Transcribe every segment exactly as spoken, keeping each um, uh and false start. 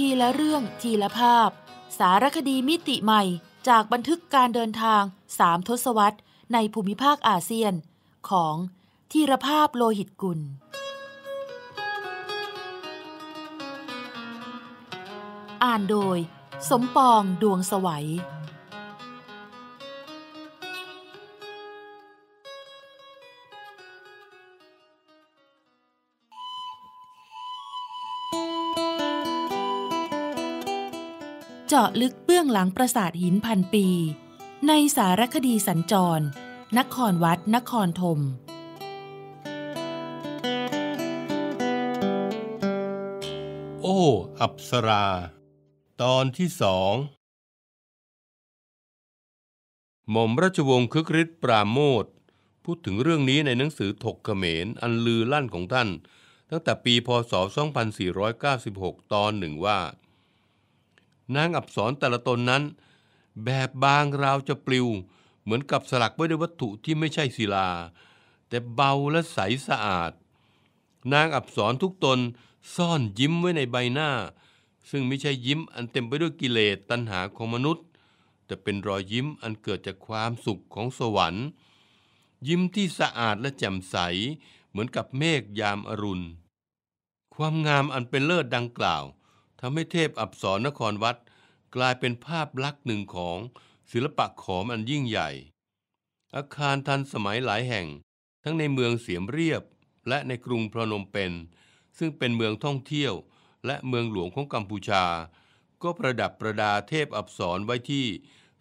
ทีละเรื่องทีละภาพสารคดีมิติใหม่จากบันทึกการเดินทางสามทศวรรษในภูมิภาคอาเซียนของธีรภาพโลหิตกุลอ่านโดยสมปองดวงสวัยเจาะลึกเบื้องหลังปราสาทหินพันปีในสารคดีสัญจรนครวัดนครธมโอ้อัปสราตอนที่สองหม่อมราชวงศ์คึกฤทธิ์ปราโมทพูดถึงเรื่องนี้ในหนังสือถกเขมรอันลือลั่นของท่านตั้งแต่ปีพ.ศ. สองพันสี่ร้อยเก้าสิบหก ตอนหนึ่งว่านางอัปสรแต่ละตนนั้นแบบบางราวจะปลิวเหมือนกับสลักไว้ด้วยวัตถุที่ไม่ใช่ศิลาแต่เบาและใสสะอาดนางอัปสรทุกตนซ่อนยิ้มไว้ในใบหน้าซึ่งไม่ใช่ยิ้มอันเต็มไปด้วยกิเลสตัณหาของมนุษย์แต่เป็นรอยยิ้มอันเกิดจากความสุขของสวรรค์ยิ้มที่สะอาดและแจ่มใสเหมือนกับเมฆยามอรุณความงามอันเป็นเลิศดังกล่าวทำให้เทพอัปสรนครวัดกลายเป็นภาพลักษณ์หนึ่งของศิลปะขอมอันยิ่งใหญ่อาคารทันสมัยหลายแห่งทั้งในเมืองเสียมเรียบและในกรุงพนมเปญซึ่งเป็นเมืองท่องเที่ยวและเมืองหลวงของกัมพูชาก็ประดับประดาเทพอัปสรไว้ที่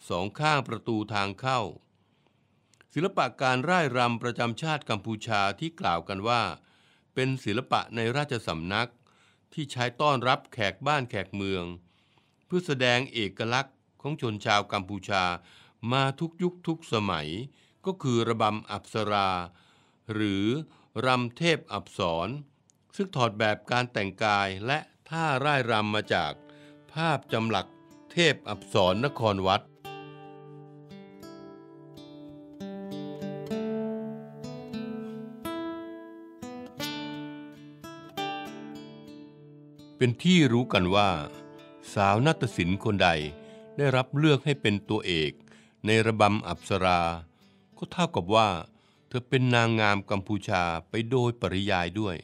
สองข้างประตูทางเข้าศิลปะการร่ายรำประจำชาติกัมพูชาที่กล่าวกันว่าเป็นศิลปะในราชสำนักที่ใช้ต้อนรับแขกบ้านแขกเมืองเพื่อแสดงเอกลักษณ์ของชนชาวกัมพูชามาทุกยุคทุกสมัยก็คือระบำอัปสราหรือรำเทพอัปสรซึ่งถอดแบบการแต่งกายและท่าร่ายรำมาจากภาพจำหลักเทพอัปสรนครวัดเป็นที่รู้กันว่าสาวนาฏศิลป์คนใดได้รับเลือกให้เป็นตัวเอกในระบำอัปสราก็เท่ากับว่าเธอเป็นนางงามกัมพูชาไปโดยปริยายด้วย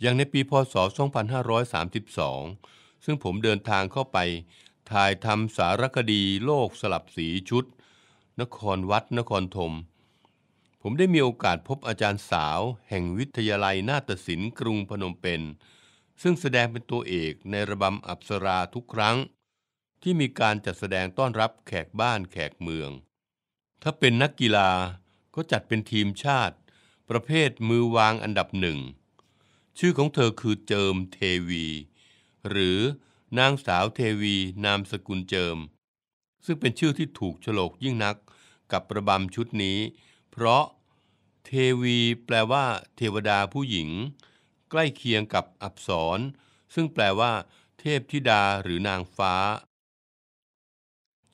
อย่างในปีพ.ศ. สองพันห้าร้อยสามสิบสองซึ่งผมเดินทางเข้าไปถ่ายทำสารคดีโลกสลับสีชุดนครวัดนครธมผมได้มีโอกาสพบอาจารย์สาวแห่งวิทยาลัยนาฏศิลป์กรุงพนมเปญซึ่งแสดงเป็นตัวเอกในระบำอัปสราทุกครั้งที่มีการจัดแสดงต้อนรับแขกบ้านแขกเมืองถ้าเป็นนักกีฬาก็จัดเป็นทีมชาติประเภทมือวางอันดับหนึ่งชื่อของเธอคือเจิมเทวีหรือนางสาวเทวีนามสกุลเจิมซึ่งเป็นชื่อที่ถูกโฉลกยิ่งนักกับระบำชุดนี้เพราะเทวีแปลว่าเทวดาผู้หญิงใกล้เคียงกับอัปสรซึ่งแปลว่าเทพธิดาหรือนางฟ้า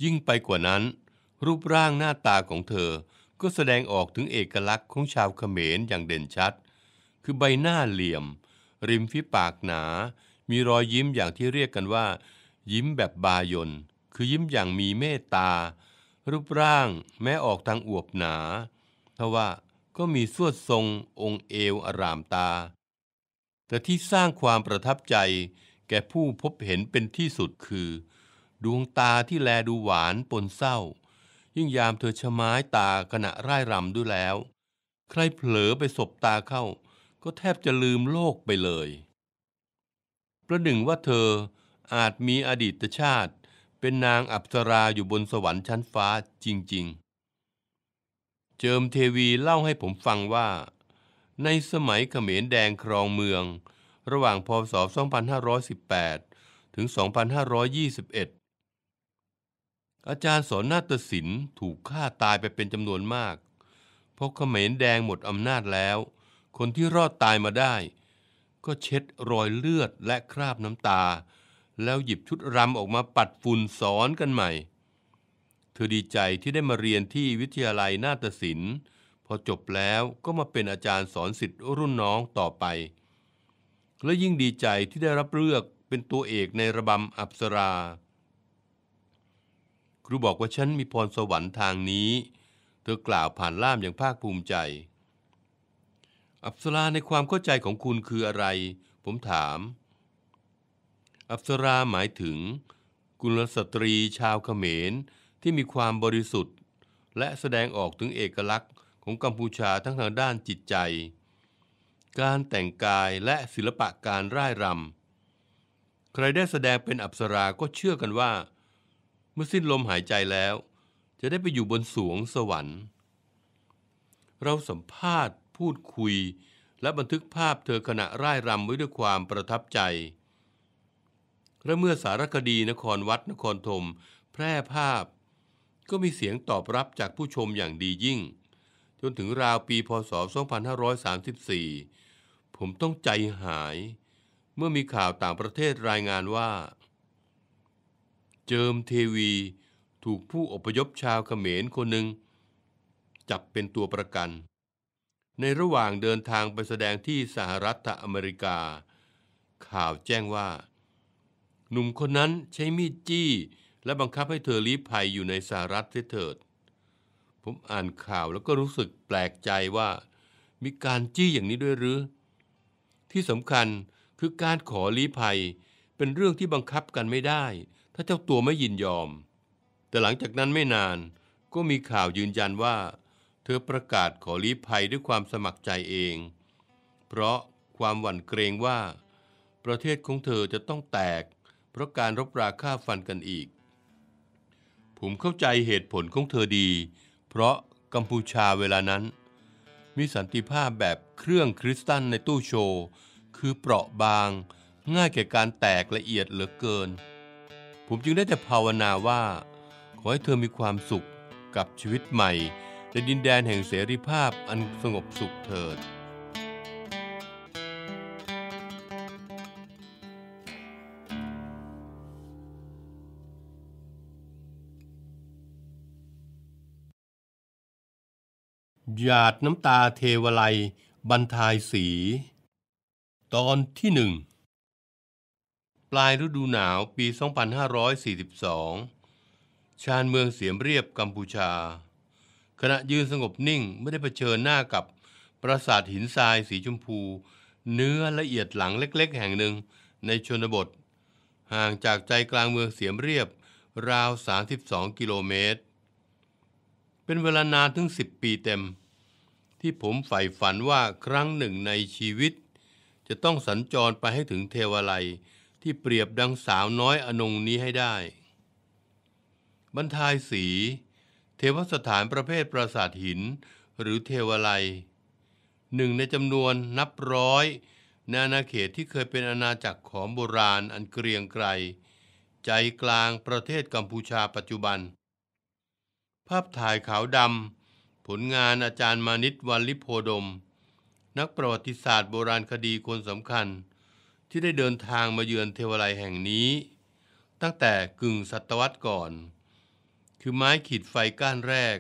ยิ่งไปกว่านั้นรูปร่างหน้าตาของเธอก็แสดงออกถึงเอกลักษณ์ของชาวเขมรอย่างเด่นชัดคือใบหน้าเหลี่ยมริมฝีปากหนามีรอยยิ้มอย่างที่เรียกกันว่ายิ้มแบบบายนคือยิ้มอย่างมีเมตตารูปร่างแม้ออกทางอวบหนาทว่าก็มีสวดทรงองค์เอวอารามตาแต่ที่สร้างความประทับใจแก่ผู้พบเห็นเป็นที่สุดคือดวงตาที่แลดูหวานปนเศร้ายิ่งยามเธอชะม้ายตาขณะร่ายรำด้วยแล้วใครเผลอไปสบตาเข้าก็แทบจะลืมโลกไปเลยประหนึ่งว่าเธออาจมีอดีตชาติเป็นนางอัปสราอยู่บนสวรรค์ชั้นฟ้าจริงๆเจิมเทวีเล่าให้ผมฟังว่าในสมัยเขมรแดงครองเมืองระหว่างพ.ศ. สองพันห้าร้อยสิบแปด ถึง สองพันห้าร้อยยี่สิบเอ็ด อาจารย์สอนนาฏศิลป์ถูกฆ่าตายไปเป็นจำนวนมากเพราะเขมรแดงหมดอำนาจแล้วคนที่รอดตายมาได้ก็เช็ดรอยเลือดและคราบน้ำตาแล้วหยิบชุดรำออกมาปัดฝุ่นสอนกันใหม่เธอดีใจที่ได้มาเรียนที่วิทยาลัยนาฏศิลป์พอจบแล้วก็มาเป็นอาจารย์สอนศิษย์รุ่นน้องต่อไปและยิ่งดีใจที่ได้รับเลือก เป็นตัวเอกในระบำอัปสราครูบอกว่าฉันมีพรสวรรค์ทางนี้เธอกล่าวผ่านล่ามอย่างภาคภูมิใจอัปสราในความเข้าใจของคุณคืออะไรผมถามอัปสราหมายถึงกุลสตรีชาวเขมรที่มีความบริสุทธิ์และแสดงออกถึงเอกลักษณ์ของกัมพูชาทั้งทางด้านจิตใจการแต่งกายและศิลปะการร่ายรำใครได้แสดงเป็นอัปสราก็เชื่อกันว่าเมื่อสิ้นลมหายใจแล้วจะได้ไปอยู่บนสวงสวรรค์เราสัมภาษณ์พูดคุยและบันทึกภาพเธอขณะร่ายรำไว้ด้วยความประทับใจและเมื่อสารคดีนครวัดนครธมแพร่ภาพก็มีเสียงตอบรับจากผู้ชมอย่างดียิ่งจนถึงราวปีพ.ศ. สองพันห้าร้อยสามสิบสี่ผมต้องใจหายเมื่อมีข่าวต่างประเทศรายงานว่าเจิมเทวีถูกผู้อพยพชาวเขมรคนหนึ่งจับเป็นตัวประกันในระหว่างเดินทางไปแสดงที่สหรัฐอเมริกาข่าวแจ้งว่าหนุ่มคนนั้นใช้มีดจี้และบังคับให้เธอลี้ภัยอยู่ในสหรัฐเถิดผมอ่านข่าวแล้วก็รู้สึกแปลกใจว่ามีการจี้อย่างนี้ด้วยหรือที่สำคัญคือการขอลี้ภัยเป็นเรื่องที่บังคับกันไม่ได้ถ้าเจ้าตัวไม่ยินยอมแต่หลังจากนั้นไม่นานก็มีข่าวยืนยันว่าเธอประกาศขอลี้ภัยด้วยความสมัครใจเองเพราะความหวั่นเกรงว่าประเทศของเธอจะต้องแตกเพราะการรบราฆ่าฟันกันอีกผมเข้าใจเหตุผลของเธอดีเพราะกัมพูชาเวลานั้นมีสันติภาพแบบเครื่องคริสตัลในตู้โชว์คือเปราะบางง่ายแก่การแตกละเอียดเหลือเกินผมจึงได้แต่ภาวนาว่าขอให้เธอมีความสุขกับชีวิตใหม่ในดินแดนแห่งเสรีภาพอันสงบสุขเถิดหยาดน้ำตาเทวไลยบรรทายสีตอนที่หนึ่งปลายฤดูหนาวปีสองพันห้าร้อยสี่สิบสองชานเมืองเสียมเรียบกัมพูชาขณะยืนสงบนิ่งไม่ได้เผชิญหน้ากับปราสาทหินทรายสีชมพูเนื้อละเอียดหลังเล็กๆแห่งหนึ่งในชนบทห่างจากใจกลางเมืองเสียมเรียบราวสามสิบสองกิโลเมตรเป็นเวลานานถึงสิบปีเต็มที่ผมใฝ่ฝันว่าครั้งหนึ่งในชีวิตจะต้องสัญจรไปให้ถึงเทวาลัยที่เปรียบดังสาวน้อยอนงนี้ให้ได้บรรทายสีเทวสถานประเภทปราสาทหินหรือเทวาลัยหนึ่งในจำนวนนับร้อยในอาณาเขตที่เคยเป็นอาณาจักรของโบราณอันเกรียงไกรใจกลางประเทศกัมพูชาปัจจุบันภาพถ่ายขาวดำผลงานอาจารย์มานิตวัลลิโพดมนักประวัติศาสตร์โบราณคดีคนสำคัญที่ได้เดินทางมาเยือนเทวาลัยแห่งนี้ตั้งแต่กึ่งศตวรรษก่อนคือไม้ขีดไฟก้านแรก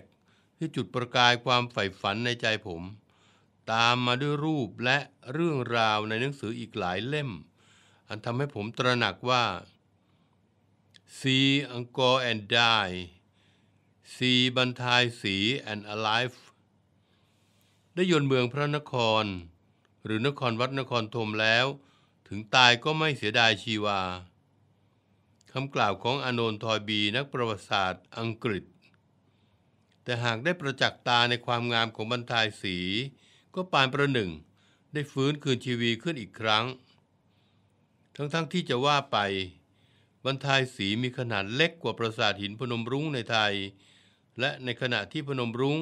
ที่จุดประกายความใฝ่ฝันในใจผมตามมาด้วยรูปและเรื่องราวในหนังสืออีกหลายเล่มอันทำให้ผมตระหนักว่า See Angkor and Die See บรรทายสี and Alive ได้ยนเมืองพระนครหรือนครวัดนครธมแล้วถึงตายก็ไม่เสียดายชีวาคำกล่าวของอานนท์ ทอยบีนักประวัติศาสตร์อังกฤษแต่หากได้ประจักษ์ตาในความงามของบรรทายสีก็ปานประหนึ่งได้ฟื้นคืนชีวีขึ้นอีกครั้งทั้งๆ ท, ที่จะว่าไปบรรทายสีมีขนาดเล็กกว่าปราสาทหินพนมรุ้งในไทยและในขณะที่พนมรุ้ง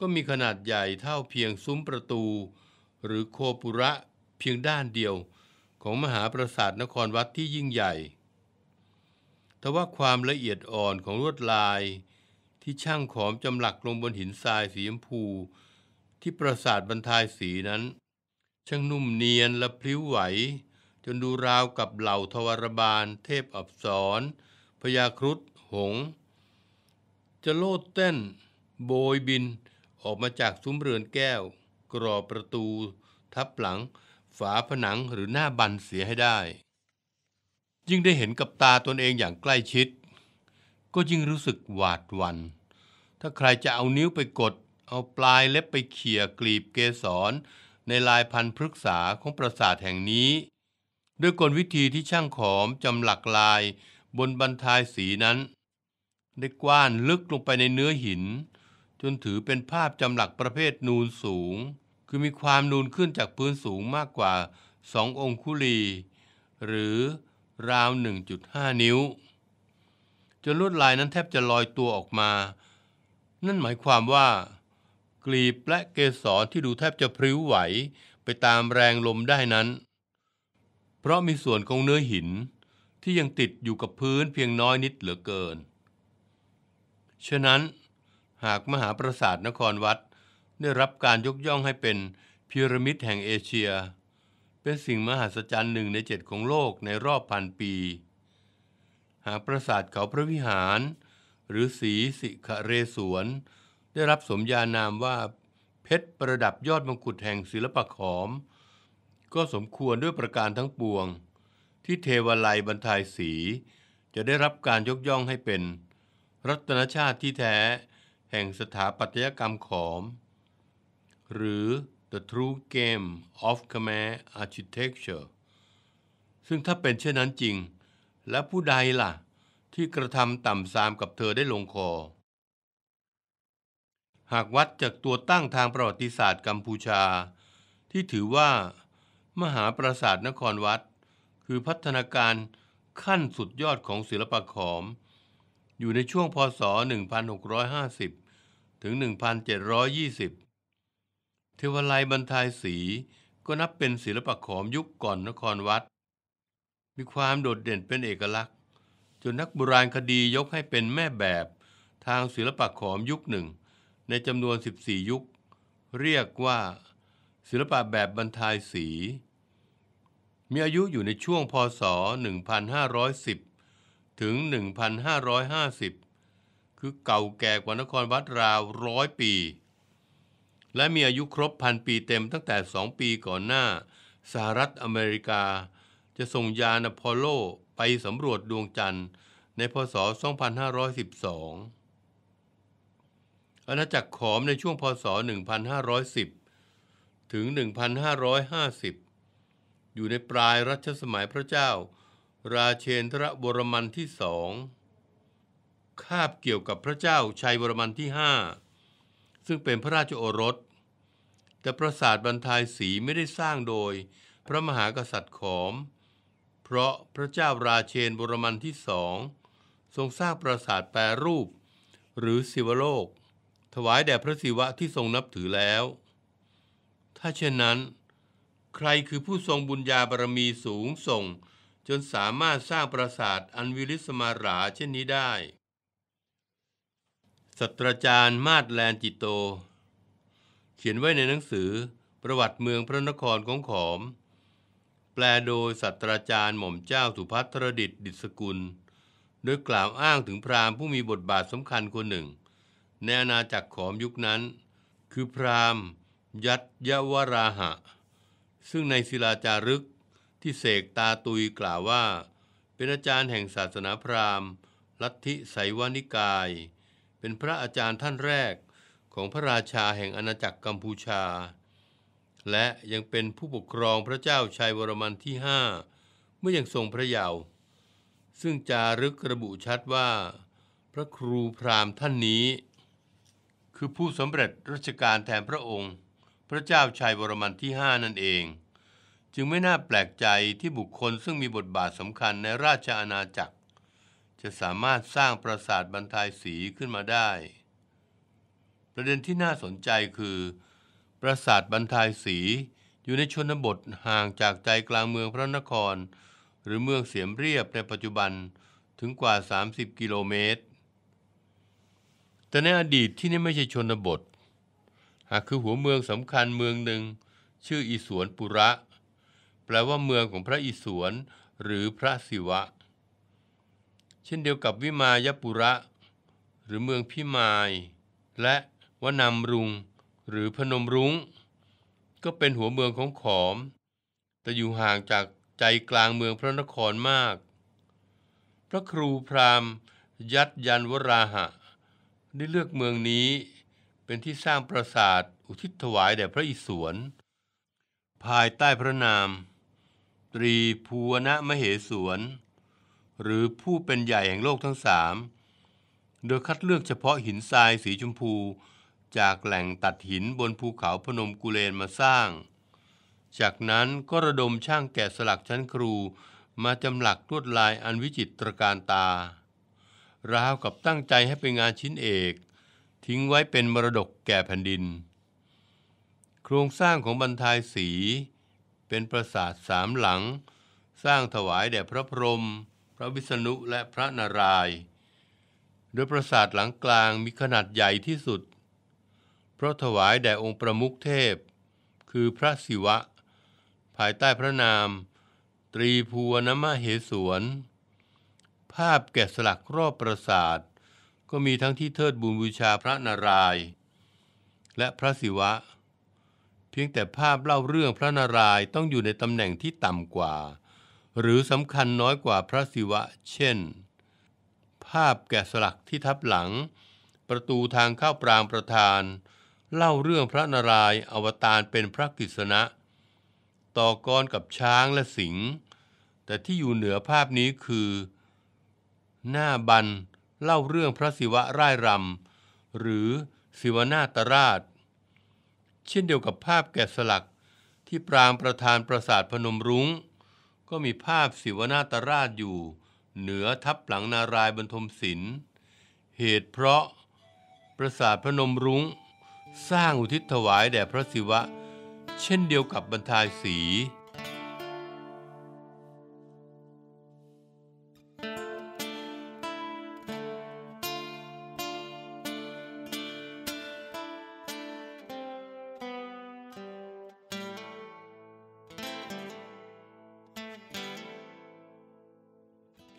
ก็มีขนาดใหญ่เท่าเพียงซุ้มประตูหรือโคปุระเพียงด้านเดียวของมหาปราสาทนครวัดที่ยิ่งใหญ่ทว่าความละเอียดอ่อนของลวดลายที่ช่างขอมจำหลักลงบนหินทรายสีชมพูที่ปราสาทบรรทายสีนั้นช่างนุ่มเนียนและพลิ้วไหวจนดูราวกับเหล่าทวารบาลเทพอัปสรพญาครุฑหงส์จะโลดเต้นโบยบินออกมาจากซุ้มเรือนแก้วกรอบประตูทับหลังฝาผนังหรือหน้าบันเสียให้ได้ ยิ่งได้เห็นกับตาตนเองอย่างใกล้ชิดก็ยิ่งรู้สึกหวาดหวั่นถ้าใครจะเอานิ้วไปกดเอาปลายเล็บไปเขี่ยกลีบเกสรในลายพันธุ์พฤกษาของปราสาทแห่งนี้ด้วยกลวิธีที่ช่างขอมจำหลักลายบนบรรทายสีนั้นได้กว้านลึกลงไปในเนื้อหินจนถือเป็นภาพจำหลักประเภทนูนสูงคือมีความนูนขึ้นจากพื้นสูงมากกว่าสององคุลีหรือราว หนึ่งจุดห้า นิ้วจนลวดลายนั้นแทบจะลอยตัวออกมานั่นหมายความว่ากลีบและเกสรที่ดูแทบจะพริ้วไหวไปตามแรงลมได้นั้นเพราะมีส่วนของเนื้อหินที่ยังติดอยู่กับพื้นเพียงน้อยนิดเหลือเกินฉะนั้นหากมหาปราสาทนครวัดได้รับการยกย่องให้เป็นพีระมิดแห่งเอเชียเป็นสิ่งมหัศจรรย์หนึ่งในเจ็ดของโลกในรอบพันปีหากปราสาทเขาพระวิหารหรือศรีสิขเรศวรได้รับสมญานามว่าเพชรประดับยอดมงกุฎแห่งศิลปะขอมก็สมควรด้วยประการทั้งปวงที่เทวาลัยบรรทายสีจะได้รับการยกย่องให้เป็นรัตนชาติที่แท้แห่งสถาปัตยกรรมขอมหรือ The True Game of Khmer Architecture ซึ่งถ้าเป็นเช่นนั้นจริงและผู้ใดล่ะที่กระทำต่ำทรามกับเธอได้ลงคอหากวัดจากตัวตั้งทางประวัติศาสตร์กัมพูชาที่ถือว่ามหาปราสาทนครวัดคือพัฒนาการขั้นสุดยอดของศิลปะขอมอยู่ในช่วงพ.ศ. หนึ่งพันหกร้อยห้าสิบ ถึง หนึ่งพันเจ็ดร้อยยี่สิบ เทวาลัยบรรทายสีก็นับเป็นศิลปะขอมยุคก่อนนครวัดมีความโดดเด่นเป็นเอกลักษณ์จนนักโบราณคดียกให้เป็นแม่แบบทางศิลปะขอมยุคหนึ่งในจำนวนสิบสี่ยุคเรียกว่าศิลปะแบบบรรทายสีมีอายุอยู่ในช่วงพ.ศ. หนึ่งพันห้าร้อยสิบ ถึง หนึ่งพันห้าร้อยห้าสิบ คือเก่าแก่กว่านครวัดราวร้อยปีและมีอายุครบพันปีเต็มตั้งแต่สองปีก่อนหน้าสหรัฐอเมริกาจะส่งยานอพอลโลไปสำรวจดวงจันทร์ในพ.ศ. สองพันห้าร้อยสิบสอง อาณาจักรขอมในช่วงพ.ศ. หนึ่งพันห้าร้อยสิบ ถึง หนึ่งพันห้าร้อยห้าสิบ อยู่ในปลายรัชสมัยพระเจ้าราเชนทรวรมันที่สองคาบเกี่ยวกับพระเจ้าชัยวรมันที่ห้าซึ่งเป็นพระราชโอรสแต่ปราสาทบรรทายสีไม่ได้สร้างโดยพระมหากษัตริย์ขอมเพราะพระเจ้าราเชนทรวรมันที่สองทรงสร้างปราสาทแปรรูปหรือศิวโลกถวายแด่พระศิวะที่ทรงนับถือแล้วถ้าเช่นนั้นใครคือผู้ทรงบุญญาบารมีสูงส่งจนสามารถสร้างปราสาทอันวิริสมาราเช่นนี้ได้ศาสตราจารย์มาดแลนจิโตเขียนไว้ในหนังสือประวัติเมืองพระนครของขอมแปลโดยศาสตราจารย์หม่อมเจ้าสุภัทรดิษฐ์ดิษกุลโดยกล่าวอ้างถึงพราหมณ์ผู้มีบทบาทสำคัญคนหนึ่งในอาณาจักรขอมยุคนั้นคือพราหมณ์ยัตยวราหะซึ่งในศิลาจารึกที่เสกตาตุยกล่าวว่าเป็นอาจารย์แห่งศาสนาพราหมณ์ลัทธิไสยวนิกายเป็นพระอาจารย์ท่านแรกของพระราชาแห่งอาณาจักรกัมพูชาและยังเป็นผู้ปกครองพระเจ้าชัยวรมันที่ห้าเมื่อยังทรงพระเยาว์ซึ่งจารึกระบุชัดว่าพระครูพราหมณ์ท่านนี้คือผู้สำเร็จราชการแทนพระองค์พระเจ้าชัยวรมันที่ห้านั่นเองจึงไม่น่าแปลกใจที่บุคคลซึ่งมีบทบาทสำคัญในราชอาณาจักรจะสามารถสร้างปราสาทบรรทายสีขึ้นมาได้ประเด็นที่น่าสนใจคือปราสาทบรรทายสีอยู่ในชนบทห่างจากใจกลางเมืองพระนครหรือเมืองเสียมเรียบในปัจจุบันถึงกว่าสามสิบกิโลเมตรแต่ในอดีตที่นี่ไม่ใช่ชนบทหากคือหัวเมืองสำคัญเมืองหนึ่งชื่ออิสวนปุระแปลว่าเมืองของพระอิสวนหรือพระศิวะเช่นเดียวกับวิมายปุระหรือเมืองพิมายและวนามรุงหรือพนมรุ้งก็เป็นหัวเมืองของขอมแต่อยู่ห่างจากใจกลางเมืองพระนครมาก พระครูพราหมณ์ยัตยันวราหะได้เลือกเมืองนี้เป็นที่สร้างปราสาทอุทิศถวายแด่พระอิศวรภายใต้พระนามตรีภูวนมเหสวนหรือผู้เป็นใหญ่แห่งโลกทั้งสามโดยคัดเลือกเฉพาะหินทรายสีชมพูจากแหล่งตัดหินบนภูเขาพนมกุเลนมาสร้างจากนั้นก็ระดมช่างแกะสลักชั้นครูมาจำหลักลวดลายอันวิจิตรการตาราวกับตั้งใจให้เป็นงานชิ้นเอกทิ้งไว้เป็นมรดกแก่แผ่นดินโครงสร้างของบรรทายสีเป็นปราสาทสามหลังสร้างถวายแด่พระพรหมพระวิษณุและพระนารายณ์โดยปราสาทหลังกลางมีขนาดใหญ่ที่สุดเพราะถวายแด่องค์ประมุขเทพคือพระศิวะภายใต้พระนามตรีภูวนมเหสวนภาพแกะสลักรอบปราสาทก็มีทั้งที่เทิดบูนบูชาพระนารายณ์และพระศิวะเพียงแต่ภาพเล่าเรื่องพระนารายณ์ต้องอยู่ในตำแหน่งที่ต่ำกว่าหรือสำคัญน้อยกว่าพระศิวะเช่นภาพแกะสลักที่ทับหลังประตูทางเข้าปรางประธานเล่าเรื่องพระนารายณ์อวตารเป็นพระกฤษณะต่อกรกับช้างและสิงห์แต่ที่อยู่เหนือภาพนี้คือหน้าบันเล่าเรื่องพระศิวะร่ายรำหรือศิวนาฏราชเช่นเดียวกับภาพแกะสลักที่ปรางประธานปราสาทพนมรุ้งก็มีภาพศิวนาฏราชอยู่เหนือทับหลังนารายณ์บรรทมศิลป์เหตุเพราะปราสาทพนมรุ้งสร้างอุทิศถวายแด่พระศิวะเช่นเดียวกับบรรทายสี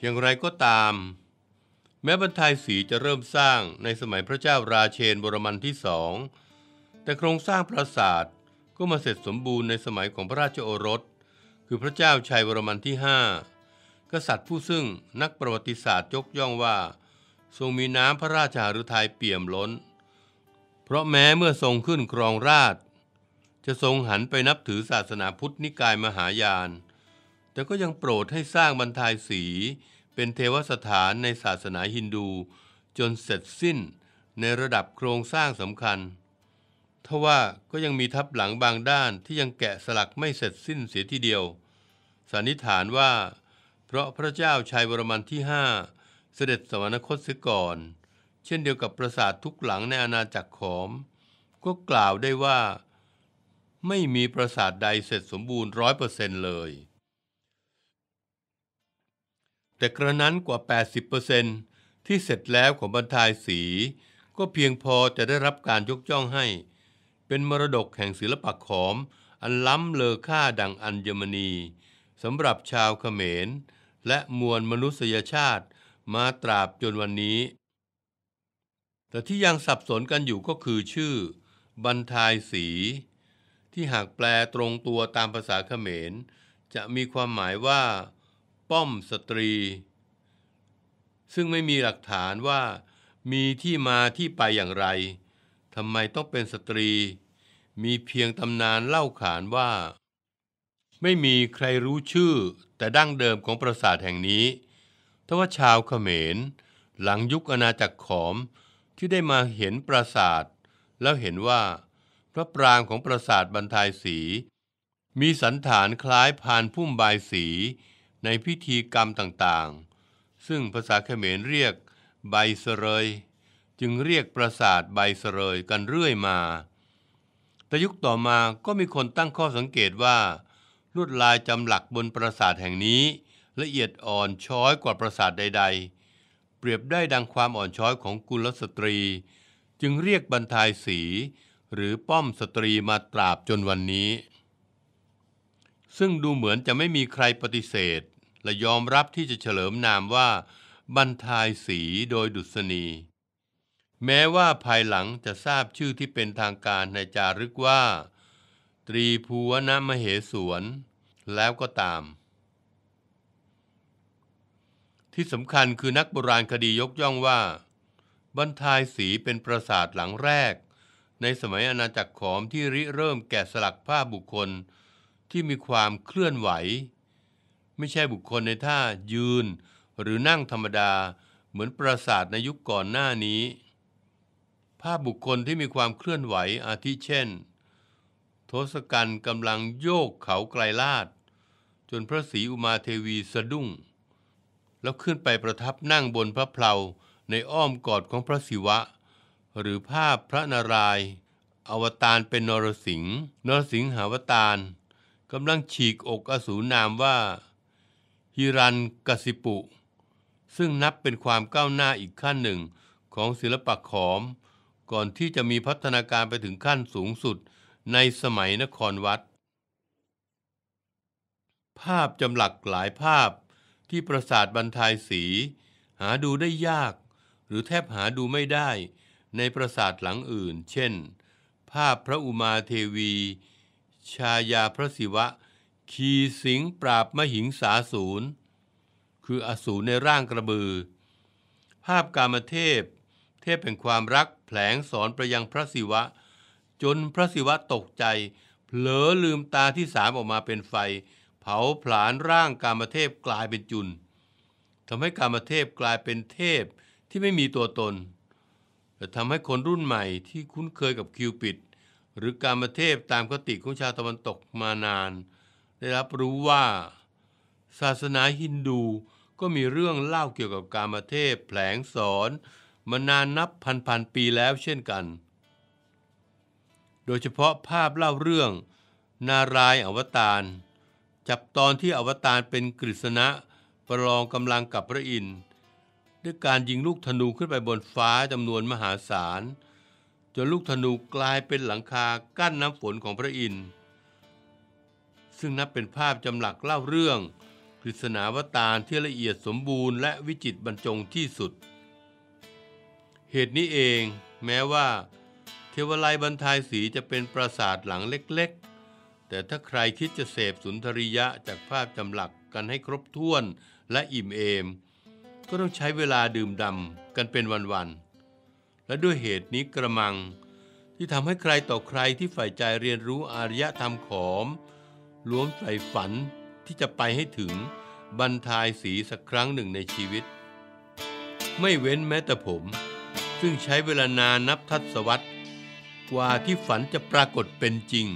อย่างไรก็ตามแม้บรรทายสีจะเริ่มสร้างในสมัยพระเจ้าราเชนบรมันที่สองแต่โครงสร้างปราสาทก็มาเสร็จสมบูรณ์ในสมัยของพระราชโอรสคือพระเจ้าชัยวรมันที่ห้ากษัตริย์ผู้ซึ่งนักประวัติศาสตร์ยกย่องว่าทรงมีน้ำพระราชหฤทัยเปี่ยมล้นเพราะแม้เมื่อทรงขึ้นครองราชจะทรงหันไปนับถือศาสนาพุทธนิกายมหายานแต่ก็ยังโปรดให้สร้างบรรทายสีเป็นเทวสถานในศาสนาฮินดูจนเสร็จสิ้นในระดับโครงสร้างสำคัญทว่าก็ยังมีทับหลังบางด้านที่ยังแกะสลักไม่เสร็จสิ้นเสียทีเดียวสันนิษฐานว่าเพราะพระเจ้าชัยวรมันที่ห้าเสด็จสวรรคตเสียก่อนเช่นเดียวกับปราสาททุกหลังในอาณาจักรขอมก็กล่าวได้ว่าไม่มีปราสาทใดเสร็จสมบูรณ์ ร้อยเปอร์เซ็นต์ เลยแต่กระนั้นกว่า แปดสิบเปอร์เซ็นต์ ที่เสร็จแล้วของบรรทายสีก็เพียงพอจะได้รับการยกย่องให้เป็นมรดกแห่งศิลปะขอมอันล้ำเลอค่าดังอัญมณีสำหรับชาวเขมรและมวลมนุษยชาติมาตราบจนวันนี้แต่ที่ยังสับสนกันอยู่ก็คือชื่อบรรทายสีที่หากแปลตรงตัวตามภาษาเขมรจะมีความหมายว่าป้อมสตรีซึ่งไม่มีหลักฐานว่ามีที่มาที่ไปอย่างไรทำไมต้องเป็นสตรีมีเพียงตำนานเล่าขานว่าไม่มีใครรู้ชื่อแต่ดั้งเดิมของปราสาทแห่งนี้ทว่าชาวเขมรหลังยุคอาณาจักรขอมที่ได้มาเห็นปราสาทแล้วเห็นว่าพระปรางของปราสาทบรรทายสีมีสันฐานคล้ายพานพุ่มบายสีในพิธีกรรมต่างๆซึ่งภาษาเขมรเรียกใบเสรยจึงเรียกปราสาทใบเสรยกันเรื่อยมาแต่ยุคต่อมาก็มีคนตั้งข้อสังเกตว่าลวดลายจำหลักบนปราสาทแห่งนี้ละเอียดอ่อนช้อยกว่าปราสาทใดๆเปรียบได้ดังความอ่อนช้อยของกุลสตรีจึงเรียกบรรทายสีหรือป้อมสตรีมาตราบจนวันนี้ซึ่งดูเหมือนจะไม่มีใครปฏิเสธและยอมรับที่จะเฉลิมนามว่าบรรทายสีโดยดุษณีแม้ว่าภายหลังจะทราบชื่อที่เป็นทางการในจารึกว่าตรีภูวนมเหสวนแล้วก็ตามท ที่สำคัญคือนักโบราณคดียกย่องว่าบรรทายศรีเป็นปราสาทหลังแรกในสมัยอาณาจักรขอมที่ริเริ่มแกะสลักภาพบุคคลที่มีความเคลื่อนไหวไม่ใช่บุคคลในท่ายืนหรือนั่งธรรมดาเหมือนปราสาทในยุคก่อนหน้านี้ภาพบุคคลที่มีความเคลื่อนไหวอาทิเช่นทศกัณฐ์กำลังโยกเขาไกลลาศจนพระศรีอุมาเทวีสะดุ้งแล้วขึ้นไปประทับนั่งบนพระเพลาในอ้อมกอดของพระศิวะหรือภาพพระนารายณ์อวตารเป็นนรสิงห์นรสิงหาวตารกำลังฉีกอกอสูรนามว่าฮิรัญกสิปุซึ่งนับเป็นความก้าวหน้าอีกขั้นหนึ่งของศิลปะขอมก่อนที่จะมีพัฒนาการไปถึงขั้นสูงสุดในสมัยนครวัดภาพจำหลักหลายภาพที่ปราสาทบรรทายศรีหาดูได้ยากหรือแทบหาดูไม่ได้ในปราสาทหลังอื่นเช่นภาพพระอุมาเทวีชายาพระศิวะขี่สิงห์ปราบมหิงสาสูรคืออสูรในร่างกระบือภาพกามเทพเทพแห่งความรักแผลงสอนประยังพระศิวะจนพระศิวะตกใจเผลอลืมตาที่สามออกมาเป็นไฟเผาผลาญร่างกามเทพกลายเป็นจุลทำให้กามเทพกลายเป็นเทพที่ไม่มีตัวตนแต่ทำให้คนรุ่นใหม่ที่คุ้นเคยกับคิวปิดหรือกามเทพตามคติของชาวตะวันตกมานานได้รับรู้ว่าศาสนาฮินดูก็มีเรื่องเล่าเกี่ยวกับกามเทพแผลงสอนมานานนับพันๆปีแล้วเช่นกันโดยเฉพาะภาพเล่าเรื่องนารายณ์อวตารจับตอนที่อวตารเป็นกฤษณะประลองกำลังกับพระอินทร์ด้วยการยิงลูกธนูขึ้นไปบนฟ้าจำนวนมหาศาลจนลูกธนูกลายเป็นหลังคากั้นน้ำฝนของพระอินทร์ซึ่งนับเป็นภาพจำหลักเล่าเรื่องกฤษณาวตารที่ละเอียดสมบูรณ์และวิจิตรบรรจงที่สุดเหตุนี้เองแม้ว่าเทวาลัยบรรทายศรีจะเป็นปราสาทหลังเล็กๆแต่ถ้าใครคิดจะเสพสุนทรียะจากภาพจำหลักกันให้ครบถ้วนและอิ่มเอมก็ต้องใช้เวลาดื่มด่ำกันเป็นวันๆและด้วยเหตุนี้กระมังที่ทำให้ใครต่อใครที่ใฝ่ใจเรียนรู้อารยธรรมขอมล้วมใฝ่ฝันที่จะไปให้ถึงบรรทายศรีสักครั้งหนึ่งในชีวิตไม่เว้นแม้แต่ผมซึ่งใช้เวลานานนับทศวรรษกว่าที่ฝันจะปรากฏเป็นจริง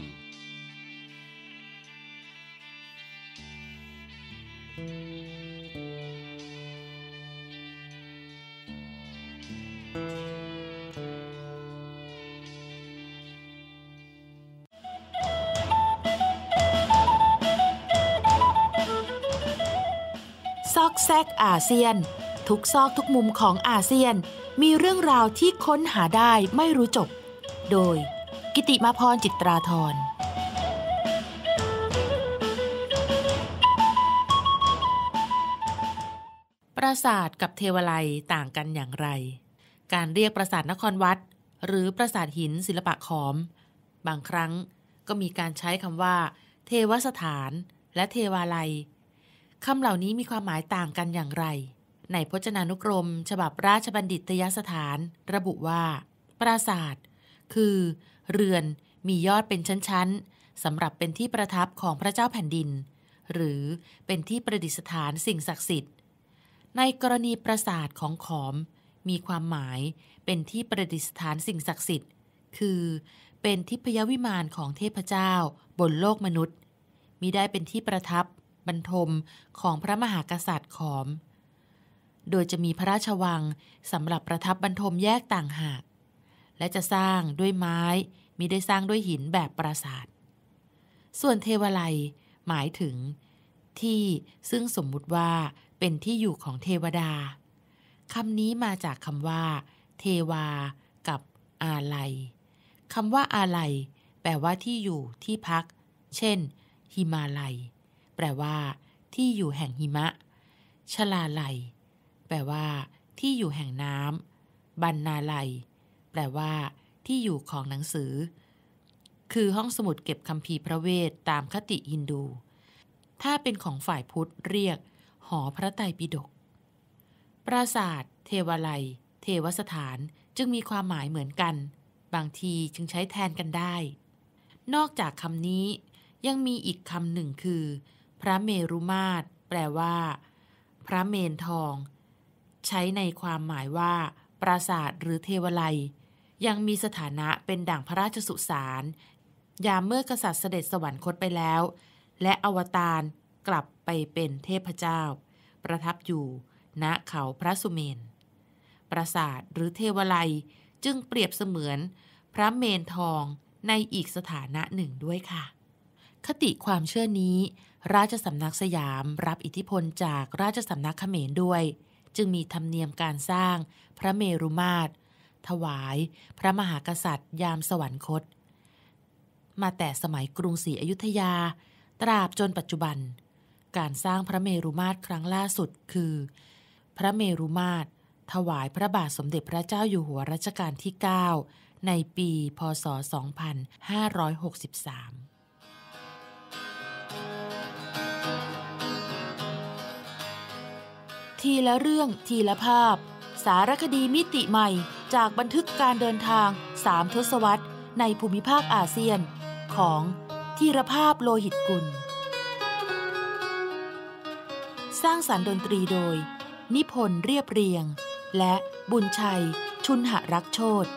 ซอกแซกอาเซียนทุกซอกทุกมุมของอาเซียนมีเรื่องราวที่ค้นหาได้ไม่รู้จบโดยกิติมาพรจิตราธรปราสาทกับเทวาลัยต่างกันอย่างไรการเรียกปราสาทนครวัดหรือปราสาทหินศิลปะขอมบางครั้งก็มีการใช้คำว่าเทวสถานและเทวาลัยคำเหล่านี้มีความหมายต่างกันอย่างไรในพจนานุกรมฉบับราชบัณฑิตยสถานระบุว่าปราสาทคือเรือนมียอดเป็นชั้นๆสำหรับเป็นที่ประทับของพระเจ้าแผ่นดินหรือเป็นที่ประดิษฐานสิ่งศักดิ์สิทธิ์ในกรณีปราสาทของขอมมีความหมายเป็นที่ประดิษฐานสิ่งศักดิ์สิทธิ์คือเป็นทิพยวิมานของเทพเจ้าบนโลกมนุษย์มิได้เป็นที่ประทับบรรทมของพระมหากษัตริย์ขอมโดยจะมีพระราชวังสำหรับประทับบรรทมแยกต่างหากและจะสร้างด้วยไม้มิได้สร้างด้วยหินแบบปราสาทส่วนเทวาลัยหมายถึงที่ซึ่งสมมุติว่าเป็นที่อยู่ของเทวดาคำนี้มาจากคำว่าเทวากับอาลัยคำว่าอาลัยแปลว่าที่อยู่ที่พักเช่นหิมาลัยแปลว่าที่อยู่แห่งหิมะชลาลัยแปลว่าที่อยู่แห่งน้ำบรรณาลัยแปลว่าที่อยู่ของหนังสือคือห้องสมุดเก็บคัมภีร์พระเวทตามคติฮินดูถ้าเป็นของฝ่ายพุทธเรียกหอพระไตรปิฎก ปราสาทเทวาลัยเทวสถานจึงมีความหมายเหมือนกันบางทีจึงใช้แทนกันได้นอกจากคำนี้ยังมีอีกคำหนึ่งคือพระเมรุมาตรแปลว่าพระเมรุทองใช้ในความหมายว่าปราสาทหรือเทวาลัยยังมีสถานะเป็นดั่งพระราชสุสานยามเมื่อกษัตริย์เสด็จสวรรคตไปแล้วและอวตารกลับไปเป็นเทพเจ้าประทับอยู่ณเขาพระสุเมนปราสาทหรือเทวาลัยจึงเปรียบเสมือนพระเมรุทองในอีกสถานะหนึ่งด้วยค่ะคติความเชื่อนี้ราชสำนักสยามรับอิทธิพลจากราชสำนักเขมรด้วยจึงมีธรรมเนียมการสร้างพระเมรุมาตรถวายพระมหากษัตริย์ยามสวรรคตมาแต่สมัยกรุงศรีอยุธยาตราบจนปัจจุบันการสร้างพระเมรุมาตรครั้งล่าสุดคือพระเมรุมาตรถวายพระบาทสมเด็จพระเจ้าอยู่หัวรัชกาลที่เก้าในปีพ.ศ. สองพันห้าร้อยหกสิบสามทีละเรื่องทีละภาพสารคดีมิติใหม่จากบันทึกการเดินทางสามทศวรรษในภูมิภาคอาเซียนของธีรภาพโลหิตกุลสร้างสรรค์ดนตรีโดยนิพนธ์เรียบเรียงและบุญชัยชุนหรักโชติ